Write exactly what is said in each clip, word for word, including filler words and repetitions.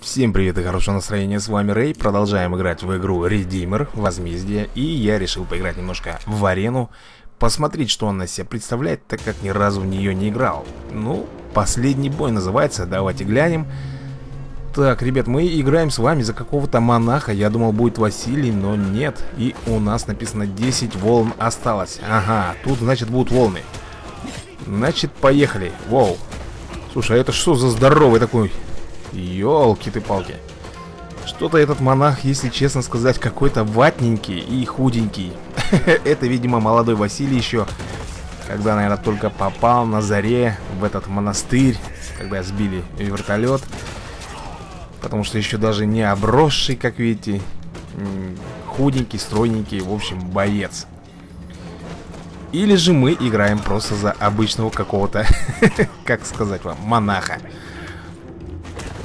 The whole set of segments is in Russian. Всем привет и хорошего настроения, с вами Рэй. Продолжаем играть в игру Redeemer, возмездие. И я решил поиграть немножко в арену, посмотреть, что она из себя представляет, так как ни разу в нее не играл. Ну, последний бой называется, давайте глянем. Так, ребят, мы играем с вами за какого-то монаха. Я думал, будет Василий, но нет. И у нас написано десять волн осталось. Ага, тут, значит, будут волны. Значит, поехали. Воу. Слушай, а это что за здоровый такой... Ёлки ты палки. Что-то этот монах, если честно сказать, какой-то ватненький и худенький. Это, видимо, молодой Василий еще, когда, наверное, только попал на заре в этот монастырь, когда сбили вертолет. Потому что еще даже не обросший, как видите. Худенький, стройненький, в общем, боец. Или же мы играем просто за обычного какого-то, как сказать вам, монаха.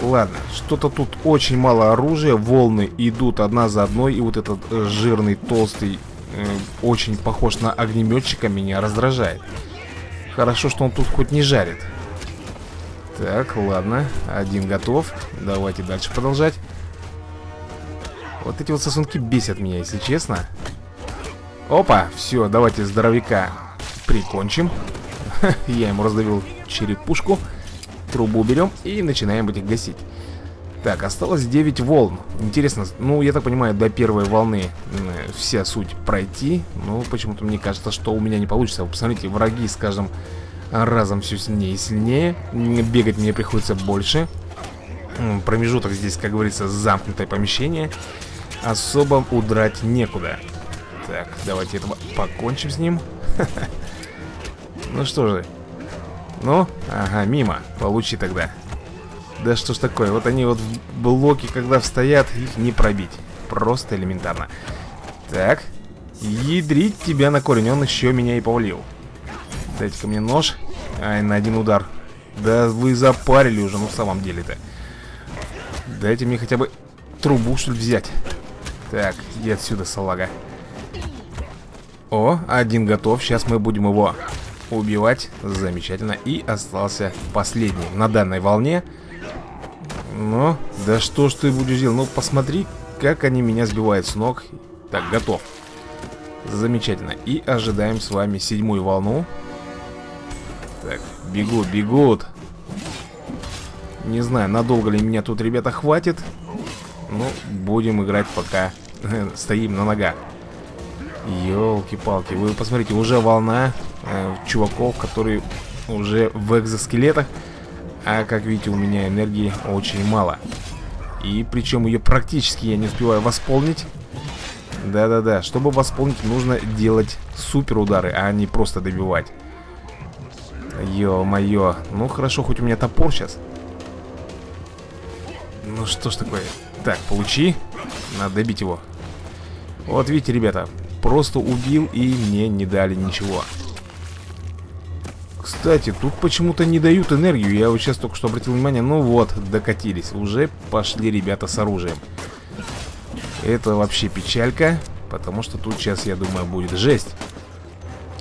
Ладно, что-то тут очень мало оружия. Волны идут одна за одной. И вот этот жирный, толстый э, очень похож на огнеметчика. Меня раздражает. Хорошо, что он тут хоть не жарит. Так, ладно. Один готов, давайте дальше продолжать. Вот эти вот сосунки бесят меня, если честно. Опа, все, давайте здоровяка прикончим. Я ему раздавил черепушку. Трубу берем и начинаем их гасить. Так, осталось девять волн. Интересно, ну, я так понимаю, до первой волны вся суть пройти. Но почему-то мне кажется, что у меня не получится. Вы посмотрите, враги с каждым разом все сильнее и сильнее. Бегать мне приходится больше. Промежуток здесь, как говорится, замкнутое помещение. Особо удрать некуда. Так, давайте этого покончим с ним. Ну что же. Ну, ага, мимо. Получи тогда. Да что ж такое, вот они вот в блоке, когда встоят, их не пробить. Просто элементарно. Так, ядрить тебя на корень, он еще меня и повалил. Дайте-ка мне нож. Ай, на один удар. Да вы запарили уже, ну в самом деле-то. Дайте мне хотя бы трубу, что ли, взять. Так, иди отсюда, салага. О, один готов, сейчас мы будем его... убивать. Замечательно. И остался последний на данной волне. Но, да что ж ты будешь делать? Ну, посмотри, как они меня сбивают с ног. Так, готов. Замечательно. И ожидаем с вами седьмую волну. Так, бегут, бегут. Не знаю, надолго ли меня тут, ребята, хватит. Ну, будем играть, пока стоим на ногах. Ёлки-палки, вы посмотрите, уже волна э, чуваков, которые уже в экзоскелетах. А как видите, у меня энергии очень мало. И причем ее практически я не успеваю восполнить. Да-да-да, чтобы восполнить, нужно делать супер удары, а не просто добивать. Ё-моё, ну хорошо, хоть у меня топор сейчас. Ну что ж такое. Так, получи, надо добить его. Вот видите, ребята. Просто убил, и мне не дали ничего. Кстати, тут почему-то не дают энергию. Я вот сейчас только что обратил внимание. Ну вот, докатились. Уже пошли ребята с оружием. Это вообще печалька. Потому что тут сейчас, я думаю, будет жесть.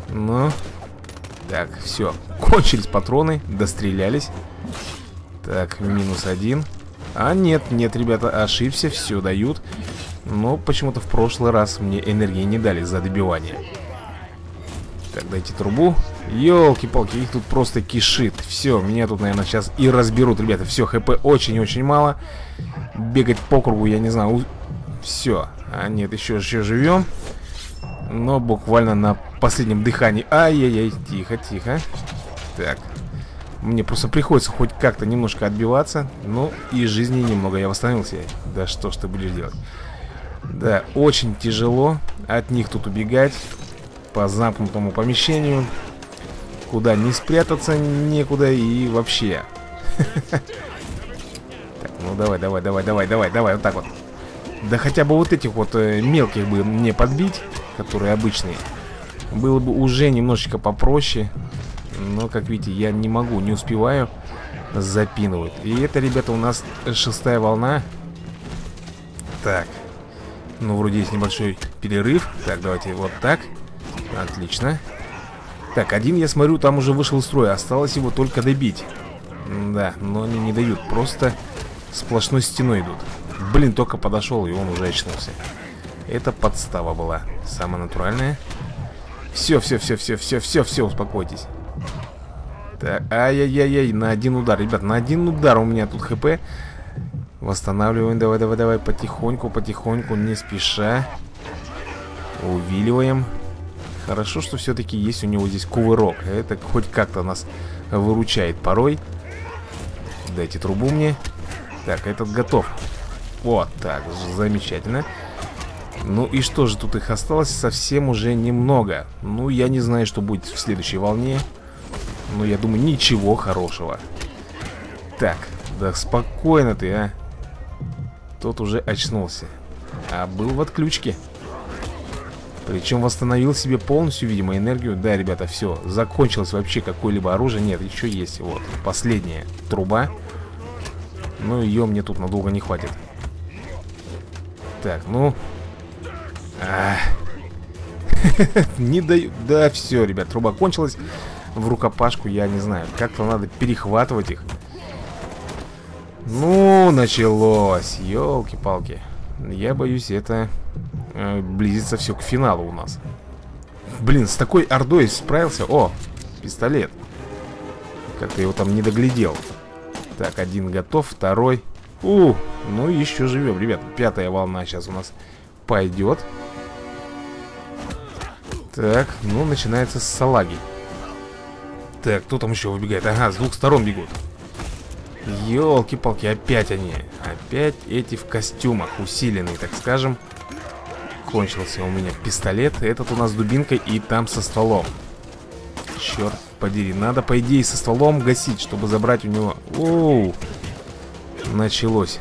Но... Так, все. Кончились патроны. Дострелялись. Так, минус один. А нет, нет, ребята, ошибся. Все дают. Но почему-то в прошлый раз мне энергии не дали за добивание. Так, дайте трубу. Ёлки-палки, их тут просто кишит. Все, меня тут, наверное, сейчас и разберут, ребята. Все, хп очень-очень мало. Бегать по кругу, я не знаю. У... Все. А нет, еще, еще живем. Но буквально на последнем дыхании. Ай-яй-яй, тихо-тихо. Так. Мне просто приходится хоть как-то немножко отбиваться. Ну, и жизни немного я восстановился. Да что ж ты будешь делать? Да, очень тяжело от них тут убегать по замкнутому помещению. Куда не спрятаться, некуда и вообще. Так, ну давай, давай, давай, давай, давай, давай, вот так вот. Да хотя бы вот этих вот мелких бы мне подбить, которые обычные. Было бы уже немножечко попроще. Но, как видите, я не могу, не успеваю. Запинывают. И это, ребята, у нас шестая волна. Так. Ну, вроде есть небольшой перерыв. Так, давайте вот так. Отлично. Так, один, я смотрю, там уже вышел из строя. Осталось его только добить. Да, но они не дают. Просто сплошной стеной идут. Блин, только подошел, и он уже очнулся. Это подстава была. Самая натуральная. Все, все, все, все, все, все, все, успокойтесь. Так, ай-яй-яй-яй, на один удар, ребят, на один удар у меня тут хп. Восстанавливаем, давай, давай, давай, потихоньку, потихоньку, не спеша. Увиливаем. Хорошо, что все-таки есть у него здесь кувырок. Это хоть как-то нас выручает порой. Дайте трубу мне. Так, этот готов. Вот так, замечательно. Ну и что же, тут их осталось совсем уже немного. Ну, я не знаю, что будет в следующей волне. Но я думаю, ничего хорошего. Так, да спокойно ты, а. Тот уже очнулся. А был в отключке. Причем восстановил себе полностью, видимо, энергию. Да, ребята, все, закончилось вообще какое-либо оружие. Нет, еще есть, вот, последняя труба. Но ее мне тут надолго не хватит. Так, ну... А... Не даю... Да, все, ребят, труба кончилась. В рукопашку, я не знаю. Как-то надо перехватывать их. Ну, началось. Ёлки-палки. Я боюсь, это... близится все к финалу у нас. Блин, с такой ордой справился. О, пистолет. Как-то его там не доглядел. Так, один готов, второй. У, ну еще живем, ребят. Пятая волна сейчас у нас пойдет. Так, ну начинается с салаги. Так, кто там еще выбегает? Ага, с двух сторон бегут. Ёлки-палки, опять они. Опять эти в костюмах, усиленные, так скажем. Кончился у меня пистолет. Этот у нас дубинкой и там со стволом. Черт подери. Надо, по идее, со стволом гасить, чтобы забрать у него... Оу! Началось.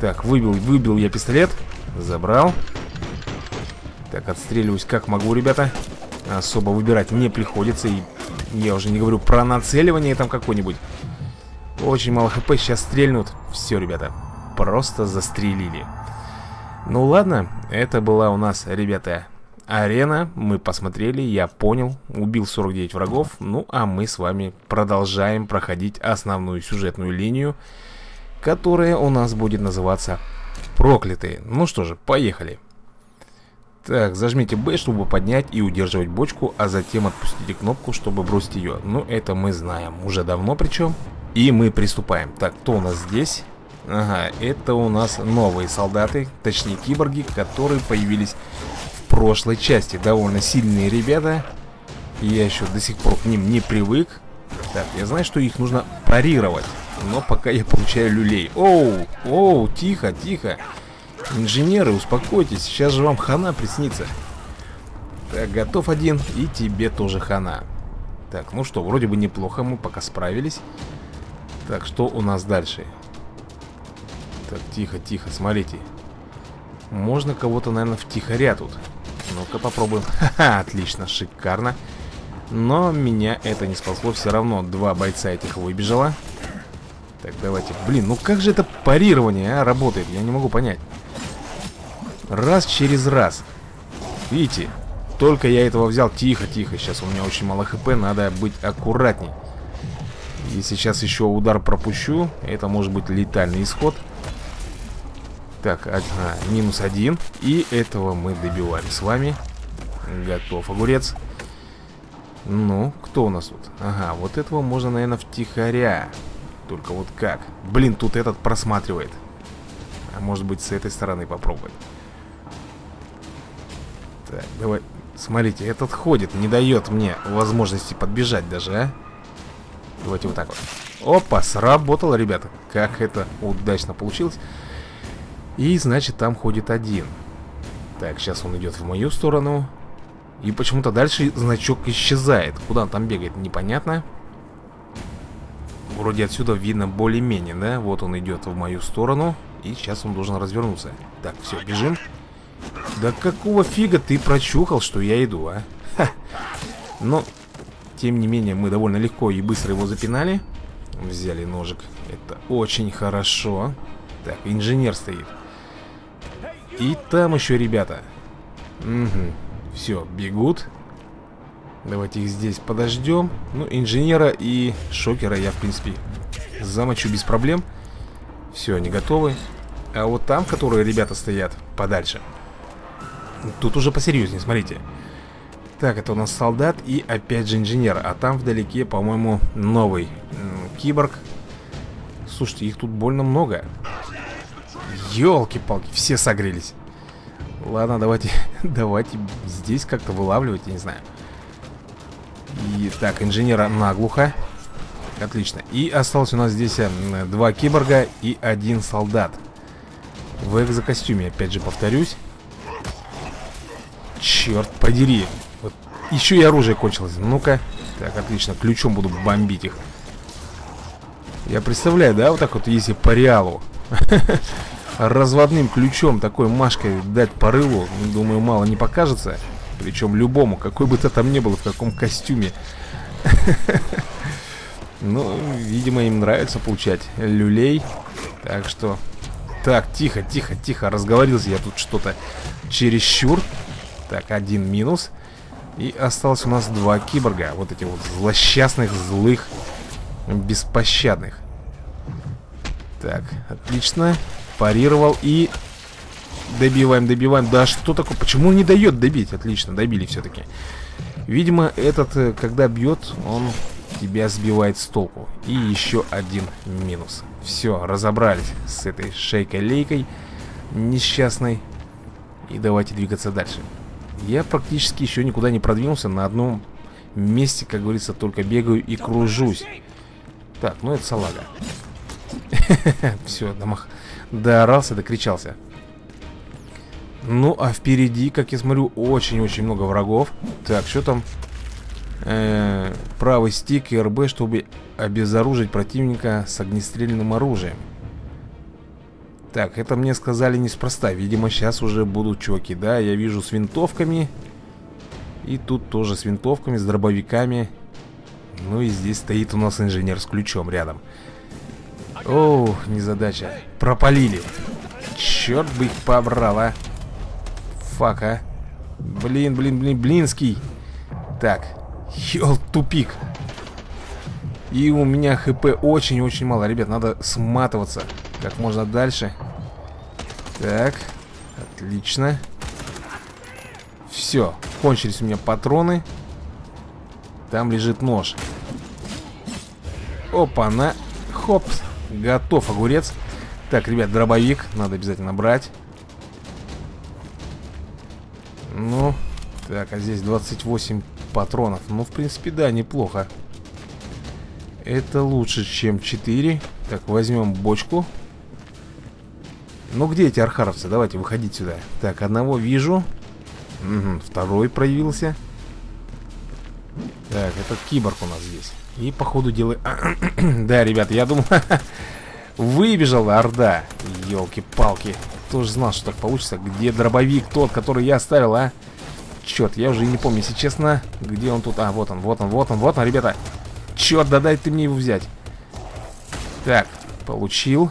Так, выбил, выбил я пистолет. Забрал. Так, отстреливаюсь как могу, ребята. Особо выбирать не приходится. И я уже не говорю про нацеливание там какое-нибудь. Очень мало хп. Сейчас стрельнут. Все, ребята. Просто застрелили. Ну ладно, это была у нас, ребята, арена. Мы посмотрели, я понял. Убил сорок девять врагов. Ну а мы с вами продолжаем проходить основную сюжетную линию, которая у нас будет называться «Проклятые». Ну что же, поехали. Так, зажмите бэ, чтобы поднять и удерживать бочку, а затем отпустите кнопку, чтобы бросить ее. Ну это мы знаем, уже давно причем. И мы приступаем. Так, кто у нас здесь? Ага, это у нас новые солдаты, точнее киборги, которые появились в прошлой части. Довольно сильные ребята. Я еще до сих пор к ним не привык. Так, я знаю, что их нужно парировать. Но пока я получаю люлей. Оу, оу, тихо, тихо. Инженеры, успокойтесь, сейчас же вам хана приснится. Так, готов один, и тебе тоже хана. Так, ну что, вроде бы неплохо, мы пока справились. Так, что у нас дальше? Так, тихо, тихо, смотрите. Можно кого-то, наверное, втихаря тут. Ну-ка попробуем. Ха-ха, отлично, шикарно. Но меня это не спасло. Все равно два бойца этих выбежало. Так, давайте. Блин, ну как же это парирование, а, работает? Я не могу понять. Раз через раз. Видите? Только я этого взял. Тихо, тихо. Сейчас у меня очень мало хп. Надо быть аккуратней. И сейчас еще удар пропущу. Это может быть летальный исход. Так, а, а, минус один. И этого мы добиваем с вами. Готов огурец. Ну, кто у нас тут? Ага, вот этого можно, наверное, втихаря. Только вот как? Блин, тут этот просматривает. А может быть, с этой стороны попробовать. Так, давай. Смотрите, этот ходит, не дает мне возможности подбежать даже, а? Давайте вот так вот. Опа, сработало, ребята. Как это удачно получилось. И, значит, там ходит один. Так, сейчас он идет в мою сторону. И почему-то дальше значок исчезает. Куда он там бегает, непонятно. Вроде отсюда видно более-менее, да? Вот он идет в мою сторону. И сейчас он должен развернуться. Так, все, бежим. Да какого фига ты прочухал, что я иду, а? Ха. Но, тем не менее, мы довольно легко и быстро его запинали. Взяли ножик. Это очень хорошо. Так, инженер стоит. И там еще ребята. Угу. Все, бегут. Давайте их здесь подождем. Ну, инженера и шокера я, в принципе, замочу без проблем. Все, они готовы. А вот там, которые ребята стоят подальше, тут уже посерьезнее, смотрите. Так, это у нас солдат и опять же инженер. А там вдалеке, по-моему, новый киборг. Слушайте, их тут больно много. Ёлки-палки, все согрелись. Ладно, давайте, давайте здесь как-то вылавливать, я не знаю. И так, инженера наглухо. Отлично. И осталось у нас здесь два киборга и один солдат. В экзокостюме, опять же повторюсь. Черт подери. Вот. Еще и оружие кончилось. Ну-ка. Так, отлично. Ключом буду бомбить их. Я представляю, да, вот так вот, если по реалу. Разводным ключом такой машкой дать по рылу, думаю, мало не покажется. Причем любому, какой бы то там ни было, в каком костюме. Ну, видимо, им нравится получать люлей. Так что... Так, тихо, тихо, тихо. Разговорился я тут что-то чересчур. Так, один минус. И осталось у нас два киборга. Вот эти вот злосчастных, злых, беспощадных. Так, отлично. Парировал и... Добиваем, добиваем. Да что такое? Почему он не дает добить? Отлично, добили все-таки. Видимо, этот, когда бьет, он... тебя сбивает с толку. И еще один минус. Все, разобрались с этой шейкой-лейкой несчастной. И давайте двигаться дальше. Я практически еще никуда не продвинулся. На одном месте, как говорится, только бегаю и кружусь. Так, ну это салага. Все, доорался, докричался. Ну, а впереди, как я смотрю, очень-очень много врагов. Так, что там? Э-э, правый стик и РБ, чтобы обезоружить противника с огнестрельным оружием. Так, это мне сказали неспроста. Видимо, сейчас уже будут чуваки, да? Я вижу с винтовками. И тут тоже с винтовками, с дробовиками. Ну и здесь стоит у нас инженер с ключом рядом. Оу, незадача. Пропалили. Черт бы их побрал, а. Фак, а. Блин, блин, блин, блинский. Так, ёл, тупик. И у меня хп очень-очень мало. Ребят, надо сматываться как можно дальше. Так, отлично. Все, кончились у меня патроны. Там лежит нож. Опа-на, хоп. Готов огурец. Так, ребят, дробовик надо обязательно брать. Ну, так, а здесь двадцать восемь патронов. Ну, в принципе, да, неплохо. Это лучше, чем четыре. Так, возьмем бочку. Ну, где эти архаровцы? Давайте, выходить сюда. Так, одного вижу. Угу, второй проявился. Так, этот киборг у нас здесь. И, по ходу дела... Да, ребята, я думал... Выбежала орда. Ёлки-палки. Кто же знал, что так получится? Где дробовик тот, который я оставил, а? Черт, я уже и не помню, если честно, где он тут. А, вот он, вот он, вот он, вот он, ребята. Черт, да дай ты мне его взять. Так, получил.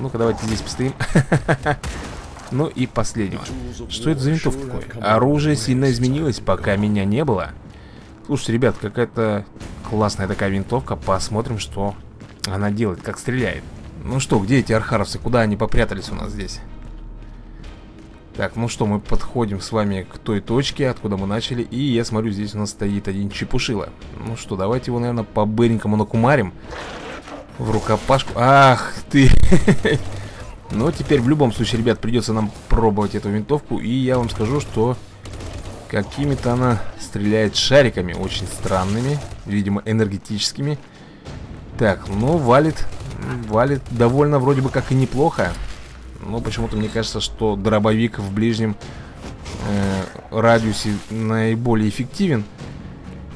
Ну-ка, давайте здесь постоим. Ну и последнего. Что это за винтовка такое? Оружие сильно изменилось, пока меня не было. Слушайте, ребят, какая-то классная такая винтовка. Посмотрим, что она делает, как стреляет. Ну что, где эти архаровцы? Куда они попрятались у нас здесь? Так, ну что, мы подходим с вами к той точке, откуда мы начали. И я смотрю, здесь у нас стоит один чепушила. Ну что, давайте его, наверное, по-быренькому накумарим. В рукопашку. Ах ты! Но теперь в любом случае, ребят, придется нам пробовать эту винтовку. И я вам скажу, что какими-то она стреляет шариками. Очень странными, видимо, энергетическими. Так, ну валит. Валит довольно вроде бы как и неплохо. Но почему-то мне кажется, что дробовик в ближнем э, радиусе наиболее эффективен.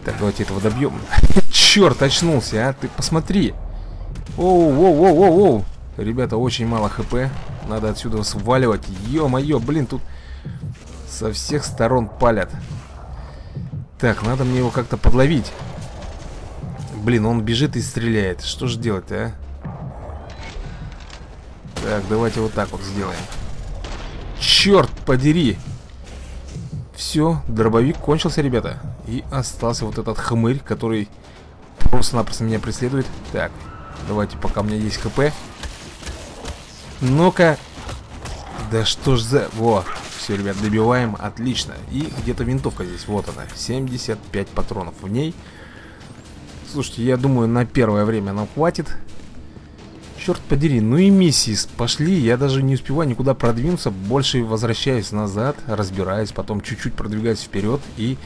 Так, давайте этого добьем. Черт, очнулся, а, ты посмотри. Оу-оу-оу-оу-оу. Ребята, очень мало хп. Надо отсюда сваливать. Ё-моё, блин, тут со всех сторон палят. Так, надо мне его как-то подловить. Блин, он бежит и стреляет. Что же делать-то, а? Так, давайте вот так вот сделаем. Черт подери. Все, дробовик кончился, ребята. И остался вот этот хмырь, который просто-напросто меня преследует. Так, давайте, пока у меня есть хп. Ну-ка. Да что ж за... Во. Все, ребят, добиваем. Отлично. И где-то винтовка здесь. Вот она. семьдесят пять патронов в ней. Слушайте, я думаю, на первое время нам хватит. Черт подери. Ну и миссии пошли. Я даже не успеваю никуда продвинуться. Больше возвращаюсь назад. Разбираюсь. Потом чуть-чуть продвигаюсь вперед. И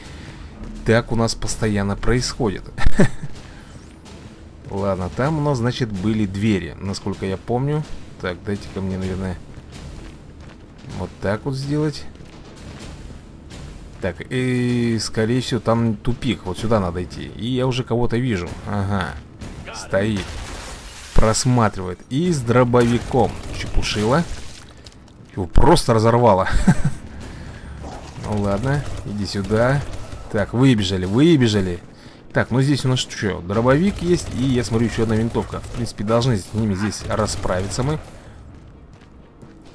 так у нас постоянно происходит. Ладно, там у нас, значит, были двери, насколько я помню. Так, дайте-ка мне, наверное, вот так вот сделать. Так, и, скорее всего, там тупик. Вот сюда надо идти. И я уже кого-то вижу. Ага, стоит. Просматривает. И с дробовиком. Чепушила. Его просто разорвало. Ну ладно, иди сюда. Так, выбежали, выбежали. Так, ну здесь у нас что? Дробовик есть. И я смотрю, еще одна винтовка. В принципе, должны с ними здесь расправиться мы.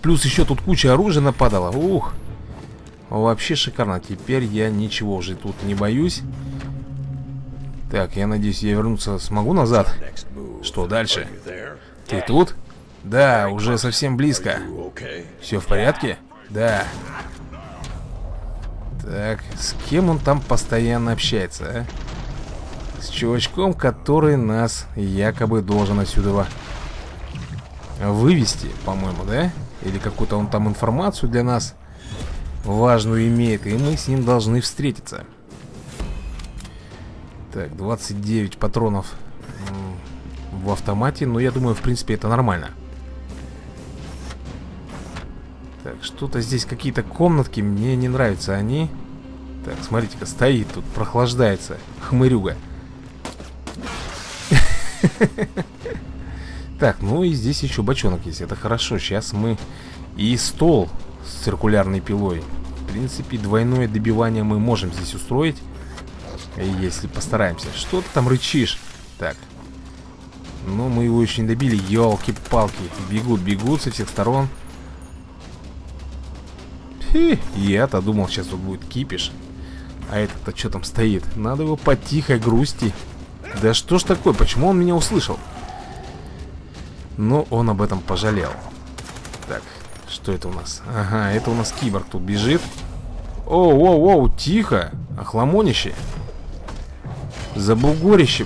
Плюс еще тут куча оружия нападала. Ух. Вообще шикарно. Теперь я ничего уже тут не боюсь. Так, я надеюсь, я вернуться смогу назад. Что дальше? Ты тут? Да, уже совсем близко. Все в порядке? Да. Так, с кем он там постоянно общается, а? С чувачком, который нас якобы должен отсюда вывести, по-моему, да? Или какую-то он там информацию для нас важную имеет, и мы с ним должны встретиться. Так, двадцать девять патронов в автомате, но я думаю, в принципе, это нормально. Так, что-то здесь, какие-то комнатки, мне не нравятся они. Так, смотрите-ка, стоит тут, прохлаждается, хмырюга. Так, ну и здесь еще бочонок есть. Это хорошо, сейчас мы... И стол с циркулярной пилой. В принципе, двойное добивание мы можем здесь устроить, если постараемся. Что ты там рычишь? Так. Ну, мы его еще не добили. Ёлки-палки. Бегут, бегут со всех сторон. Я-то думал, сейчас тут будет кипиш. А этот-то что там стоит? Надо его потихо грусти. Да что ж такое, почему он меня услышал? Но он об этом пожалел. Так, что это у нас? Ага, это у нас киборг тут бежит. Оу-оу-оу, тихо. Охламонище. Забугорище.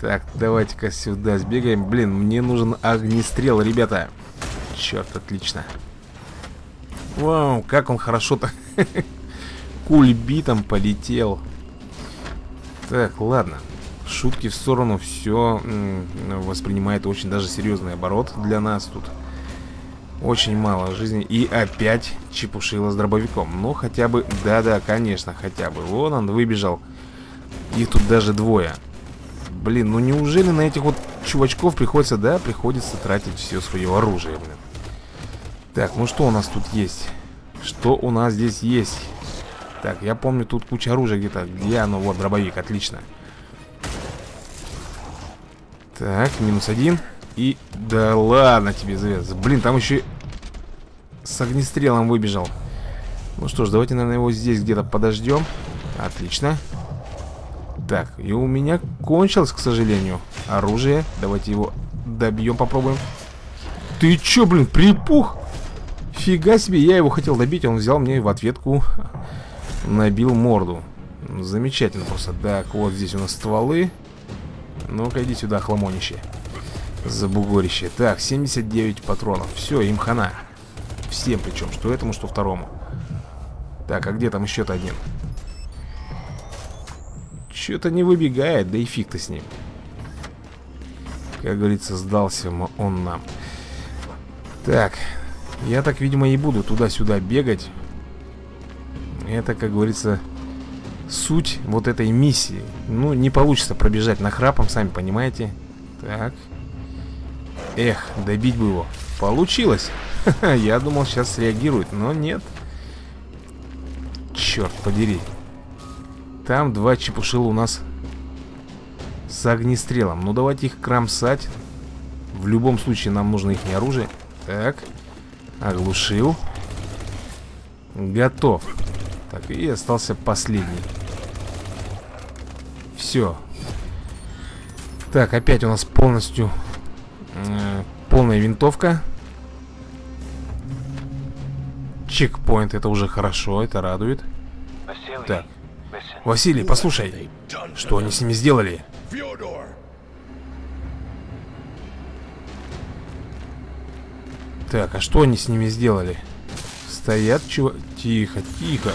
Так, давайте-ка сюда сбегаем. Блин, мне нужен огнестрел, ребята. Черт, отлично. Вау, как он хорошо-то... Кульбитом полетел. Так, ладно. Шутки в сторону, все воспринимает очень даже серьезный оборот для нас тут. Очень мало жизни. И опять чепушила с дробовиком. Но хотя бы... Да-да, конечно, хотя бы. Вон он выбежал. Их тут даже двое. Блин, ну неужели на этих вот чувачков приходится... Да, приходится тратить все свое оружие, блин. Так, ну что у нас тут есть? Что у нас здесь есть? Так, я помню, тут куча оружия где-то. Где оно? Вот, дробовик, отлично. Так, минус один. И... Да ладно тебе, завяз. Блин, там еще с огнестрелом выбежал. Ну что ж, давайте, наверное, его здесь где-то подождем. Отлично. Так, и у меня кончилось, к сожалению, оружие. Давайте его добьем, попробуем. Ты че, блин, припух? Фига себе, я его хотел добить, он взял мне в ответку... Набил морду. Замечательно просто. Так, вот здесь у нас стволы. Ну-ка, иди сюда, хламонище. Забугорище. Так, семьдесят девять патронов. Все, им хана. Всем причем, что этому, что второму. Так, а где там еще-то один? Че-то не выбегает, да и фиг ты с ним. Как говорится, сдался он нам. Так, я так, видимо, и буду туда-сюда бегать. Это, как говорится, суть вот этой миссии. Ну, не получится пробежать нахрапом, сами понимаете. Так. Эх, добить бы его. Получилось. Я думал, сейчас среагирует, но нет. Черт подери. Там два чепушила у нас с огнестрелом. Ну, давайте их кромсать. В любом случае, нам нужно их оружие. Так. Оглушил. Готов. Так, и остался последний. Все. Так, опять у нас полностью э, полная винтовка. Чекпоинт, это уже хорошо, это радует. Так. Василий, послушай, что они с ними сделали? Так, а что они с ними сделали? Стоят, чего? Тихо, тихо.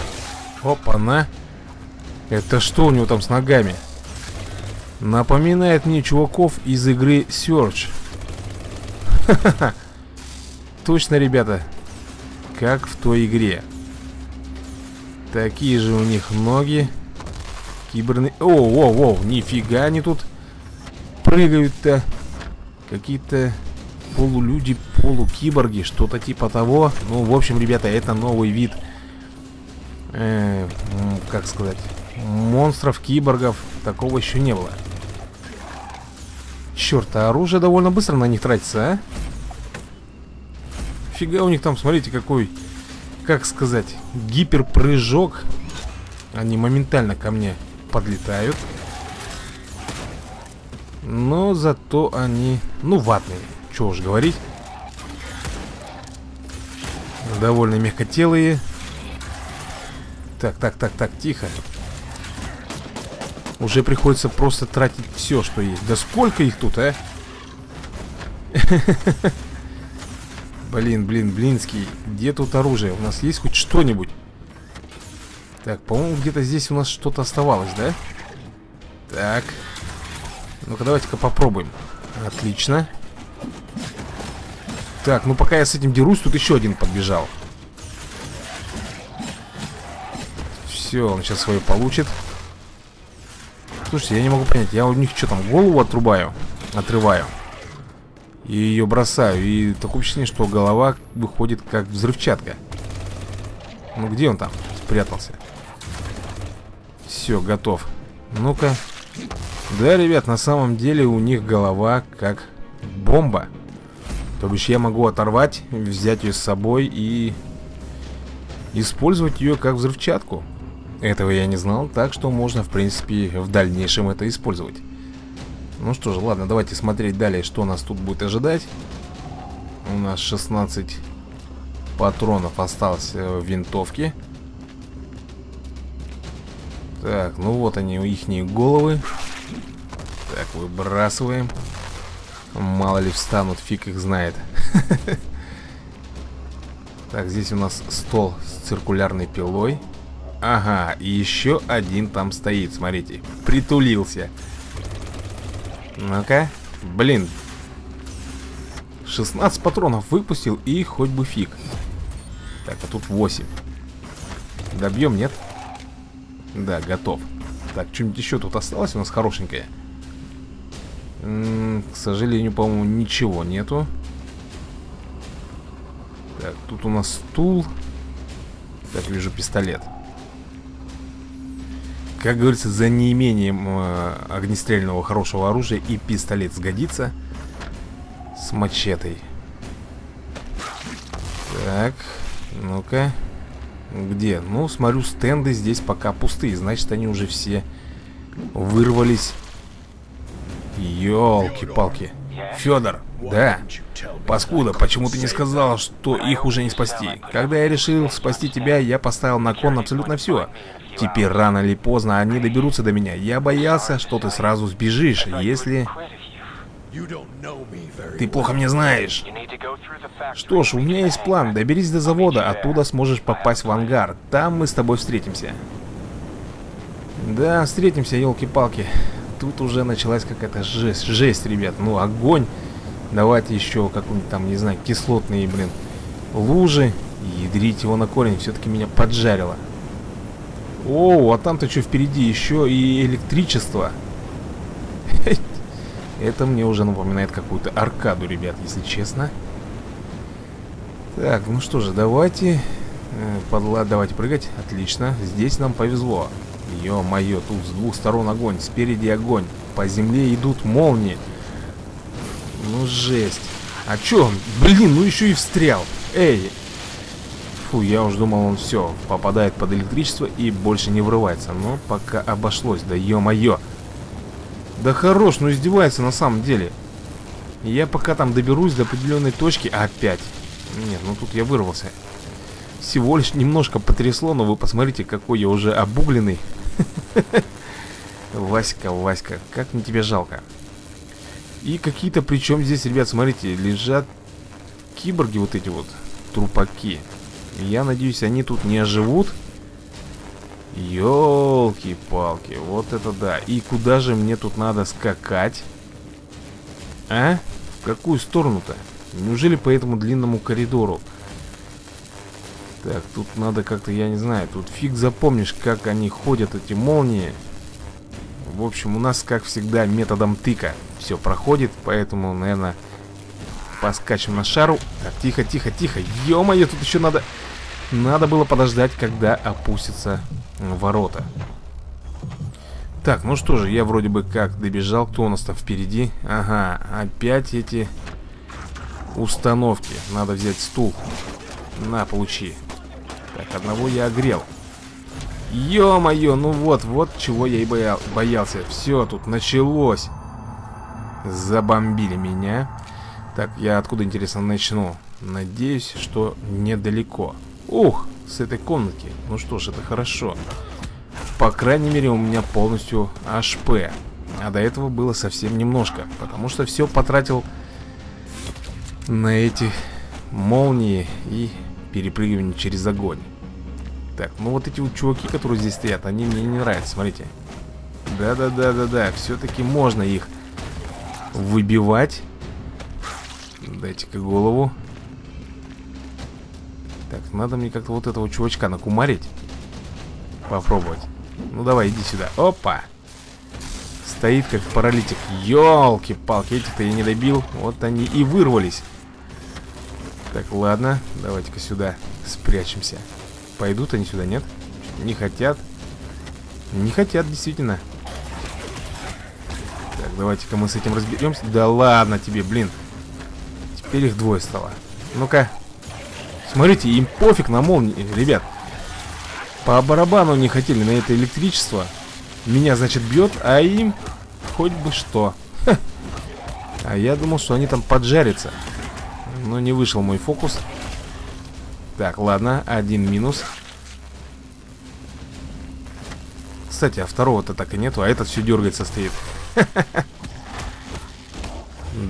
Опа-на. Это что у него там с ногами? Напоминает мне чуваков из игры Search. Ха-ха-ха. Точно, ребята. Как в той игре. Такие же у них ноги. Киберные... Оу-оу-оу, нифига они тут прыгают-то. Какие-то полулюди, полукиборги, что-то типа того. Ну, в общем, ребята, это новый вид, э, как сказать, монстров, киборгов. Такого еще не было. Черт, а оружие довольно быстро на них тратится, а? Фига у них там, смотрите, какой, как сказать, гиперпрыжок. Они моментально ко мне подлетают. Но зато они, ну, ватные. Чего уж говорить. Довольно мягкотелые. Так, так, так, так, тихо. Уже приходится просто тратить все, что есть. Да сколько их тут, а? Блин, блин, блинский. Где тут оружие? У нас есть хоть что-нибудь? Так, по-моему, где-то здесь у нас что-то оставалось, да? Так. Ну-ка, давайте-ка попробуем. Отлично. Так, ну пока я с этим дерусь, тут еще один подбежал. Все, он сейчас свое получит. Слушайте, я не могу понять, я у них что там, голову отрубаю? Отрываю. И ее бросаю. И такое ощущение, что голова выходит как взрывчатка. Ну где он там? Спрятался. Все, готов. Ну-ка. Да, ребят, на самом деле у них голова как бомба. То бишь я могу оторвать, взять ее с собой и использовать ее как взрывчатку. Этого я не знал, так что можно, в принципе, в дальнейшем это использовать. Ну что же, ладно, давайте смотреть далее, что нас тут будет ожидать. У нас шестнадцать патронов осталось в винтовке. Так, ну вот они, ихние головы. Так, выбрасываем. Мало ли встанут, фиг их знает. Так, здесь у нас стол с циркулярной пилой. Ага, и еще один там стоит, смотрите. Притулился. Ну-ка, блин. шестнадцать патронов выпустил и хоть бы фиг. Так, а тут восемь. Добьем, нет? Да, готов. Так, что-нибудь еще тут осталось у нас хорошенькое? К сожалению, по-моему, ничего нету. Так, тут у нас стул. Так, вижу пистолет. Как говорится, за неимением э, огнестрельного хорошего оружия и пистолет сгодится. С мачетой. Так, ну-ка. Где? Ну, смотрю, стенды здесь пока пустые. Значит, они уже все вырвались. Ёлки-палки. Фёдор, да? Паскуда, почему ты не сказал, что их уже не спасти? Когда я решил спасти тебя, я поставил на кон абсолютно все. Теперь рано или поздно они доберутся до меня. Я боялся, что ты сразу сбежишь, если... Ты плохо меня знаешь. Что ж, у меня есть план. Доберись до завода, оттуда сможешь попасть в ангар. Там мы с тобой встретимся. Да, встретимся, ёлки-палки. Тут уже началась какая-то жесть, жесть, ребят. Ну, огонь. Давайте еще какую-нибудь там, не знаю, кислотные, блин, лужи. Ядрить его на корень. Все-таки меня поджарило. О, а там-то что впереди? Еще и электричество. Это мне уже напоминает какую-то аркаду, ребят, если честно. Так, ну что же, давайте. Подла, давайте прыгать. Отлично. Здесь нам повезло. Ё-моё, тут с двух сторон огонь, спереди огонь, по земле идут молнии. Ну жесть. А чё он? Блин, ну еще и встрял. Эй. Фу, я уж думал, он все попадает под электричество и больше не врывается. Но пока обошлось, да ё-моё. Да хорош, ну издевается на самом деле. Я пока там доберусь до определенной точки. Опять. Нет, ну тут я вырвался. Всего лишь немножко потрясло, но вы посмотрите, какой я уже обугленный. Васька, Васька, как мне тебя жалко. И какие-то, причем здесь, ребят, смотрите, лежат киборги вот эти вот, трупаки. Я надеюсь, они тут не оживут. Ёлки-палки, вот это да. И куда же мне тут надо скакать? А? В какую сторону-то? Неужели по этому длинному коридору? Так, тут надо как-то, я не знаю, тут фиг запомнишь, как они ходят, эти молнии. В общем, у нас, как всегда, методом тыка все проходит, поэтому, наверное, поскачем на шару. Так, тихо, тихо, тихо. Ё-моё, тут еще надо... Надо было подождать, когда опустятся ворота. Так, ну что же, я вроде бы как добежал. Кто у нас там впереди? Ага, опять эти установки. Надо взять стул. На, получи. Так, одного я огрел. Ё-моё, ну вот, вот чего я и боял, боялся. Все, тут началось. Забомбили меня. Так, я откуда, интересно, начну? Надеюсь, что недалеко. Ух, с этой комнатки. Ну что ж, это хорошо. По крайней мере, у меня полностью эйч пэ. А до этого было совсем немножко. Потому что все потратил на эти молнии и перепрыгивание через огонь. Так, ну вот эти вот чуваки, которые здесь стоят, они мне не нравятся, смотрите. Да-да-да-да-да, все-таки можно их выбивать. Дайте-ка голову. Так, надо мне как-то вот этого чувачка накумарить. Попробовать. Ну давай, иди сюда. Опа! Стоит как паралитик. Ёлки-палки, этих-то я не добил. Вот они и вырвались. Так, ладно, давайте-ка сюда спрячемся. Пойдут они сюда, нет? Не хотят. Не хотят, действительно. Так, давайте-ка мы с этим разберемся. Да ладно тебе, блин. Теперь их двое стало. Ну-ка. Смотрите, им пофиг на молнии, ребят. По барабану не хотели на это электричество. Меня, значит, бьет, а им хоть бы что. Ха. А я думал, что они там поджарятся. Но не вышел мой фокус. Так, ладно, один минус. Кстати, а второго-то так и нету, а этот все дергается стоит.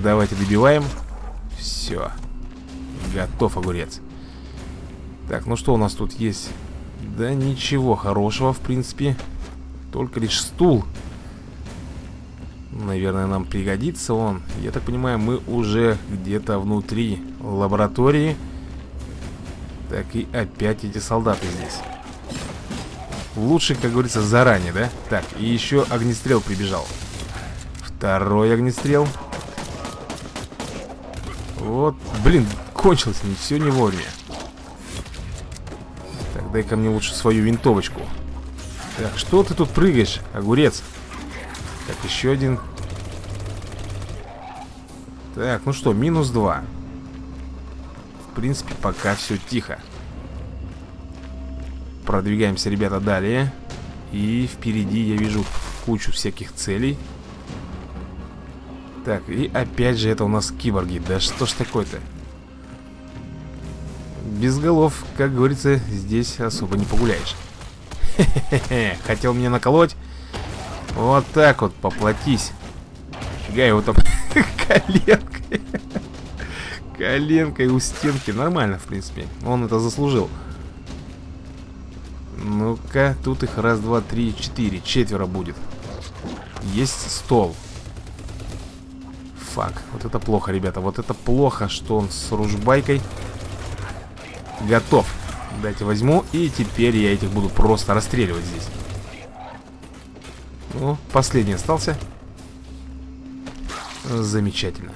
Давайте добиваем. Все. Готов огурец. Так, ну что у нас тут есть? Да ничего хорошего, в принципе. Только лишь стул. Наверное, нам пригодится он. Я так понимаю, мы уже где-то внутри лаборатории. Так, и опять эти солдаты здесь. Лучше, как говорится, заранее, да? Так, и еще огнестрел прибежал. Второй огнестрел. Вот, блин, кончилось все не вовремя. Так, дай-ка мне лучше свою винтовочку. Так, что ты тут прыгаешь, огурец? Так, еще один. Так, ну что, минус два. В принципе, пока все тихо. Продвигаемся, ребята, далее. И впереди я вижу кучу всяких целей. Так, и опять же это у нас киборги. Да что ж такое-то? Без голов, как говорится, здесь особо не погуляешь. Хе-хе-хе. Хотел меня наколоть. Вот так вот, поплатись. Фига его там коленкой. Коленкой у стенки. Нормально, в принципе. Он это заслужил. Ну-ка, тут их раз, два, три, четыре. Четверо будет. Есть стол. Фак. Вот это плохо, ребята. Вот это плохо, что он с ружбайкой. Готов. Дайте возьму. И теперь я этих буду просто расстреливать здесь. Ну, последний остался. Замечательно.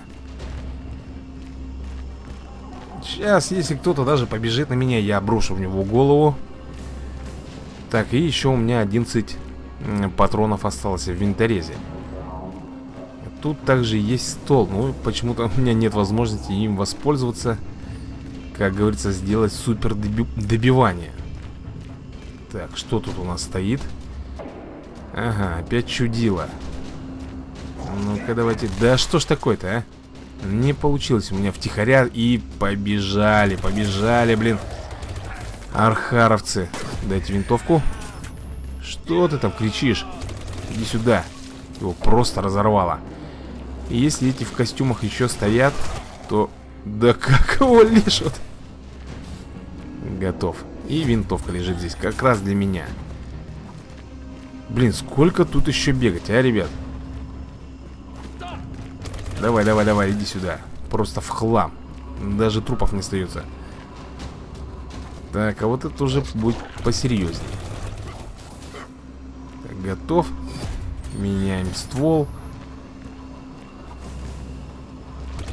Сейчас, если кто-то даже побежит на меня, я брошу в него голову. Так, и еще у меня одиннадцать патронов осталось в винторезе. Тут также есть стол. Ну, почему-то у меня нет возможности им воспользоваться. Как говорится, сделать супер добивание. Так, что тут у нас стоит? Ага, опять чудило. Ну-ка, давайте. Да что ж такое-то, а? Не получилось у меня втихаря. И побежали, побежали, блин. Архаровцы. Дайте винтовку. Что ты там кричишь? Иди сюда. Его просто разорвало. И если эти в костюмах еще стоят, то... Да как его лишат? Готов. И винтовка лежит здесь, как раз для меня. Блин, сколько тут еще бегать, а, ребят? Давай, давай, давай, иди сюда. Просто в хлам. Даже трупов не остается. Так, а вот это уже будет посерьезнее. Так, готов. Меняем ствол.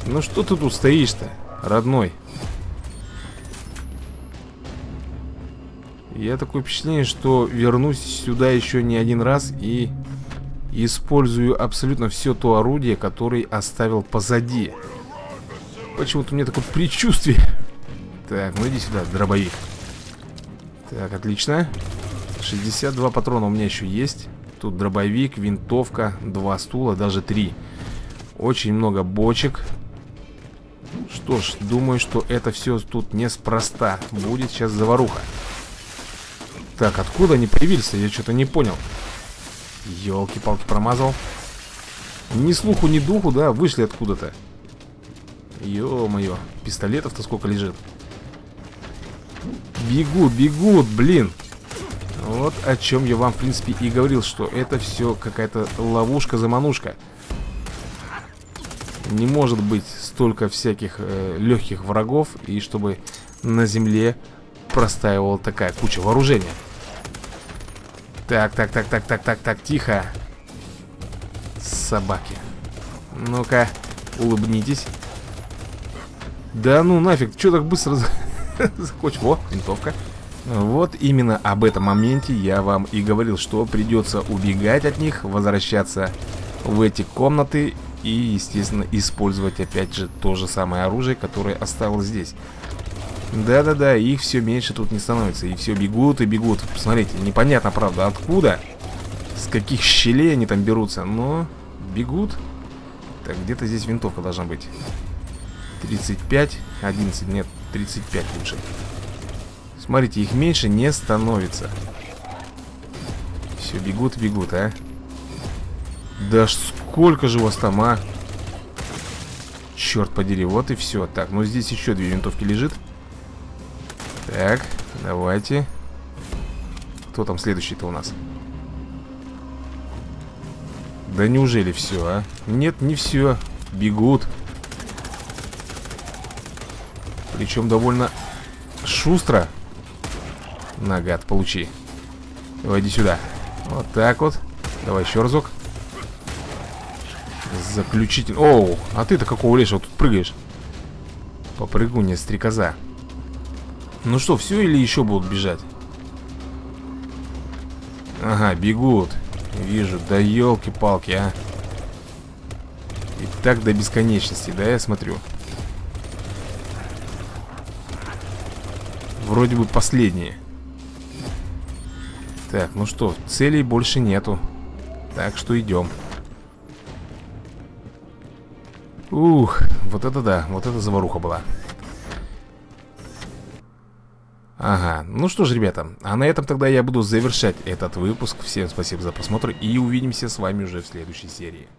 Ну что ты тут стоишь-то, родной? Я такое впечатление, что вернусь сюда еще не один раз и использую абсолютно все то орудие, которое оставил позади. Почему-то у меня такое предчувствие. Так, ну иди сюда, дробовик. Так, отлично. шестьдесят два патрона у меня еще есть. Тут дробовик, винтовка, два стула, даже три. Очень много бочек. Что ж, думаю, что это все тут неспроста. Будет сейчас заваруха. Так, откуда они появились? Я что-то не понял. Ёлки-палки, промазал. Ни слуху, ни духу, да, вышли откуда-то. Ё-моё, пистолетов-то сколько лежит. Бегут, бегут, блин. Вот о чем я вам, в принципе, и говорил, что это все какая-то ловушка-заманушка. Не может быть столько всяких э, легких врагов, и чтобы на земле простаивала такая куча вооружения. Так, так, так, так, так, так, так, тихо. Собаки. Ну-ка, улыбнитесь. Да ну нафиг, что так быстро захочешь? О, винтовка. Вот именно об этом моменте я вам и говорил, что придется убегать от них, возвращаться в эти комнаты и, естественно, использовать опять же то же самое оружие, которое осталось здесь. Да-да-да, их все меньше тут не становится. И все бегут и бегут. Посмотрите, непонятно, правда, откуда, с каких щелей они там берутся, но бегут. Так, где-то здесь винтовка должна быть. тридцать пять, одиннадцать, нет, тридцать пять лучше. Смотрите, их меньше не становится. Все бегут и бегут, а. Да сколько же у вас там, а? Черт подери, вот и все. Так, ну здесь еще две винтовки лежит. Так, давайте. Кто там следующий-то у нас? Да неужели все, а? Нет, не все. Бегут. Причем довольно шустро. На, гад, получи. Давай, иди сюда. Вот так вот. Давай еще разок. Заключительно. Оу, а ты-то какого лешего тут прыгаешь? Попрыгунья, стрекоза. Ну что, все или еще будут бежать? Ага, бегут. Вижу, да елки-палки, а. И так до бесконечности, да, я смотрю. Вроде бы последние. Так, ну что, целей больше нету. Так что идем. Ух, вот это да, вот это заваруха была. Ага, ну что ж, ребята, а на этом тогда я буду завершать этот выпуск. Всем спасибо за просмотр и увидимся с вами уже в следующей серии.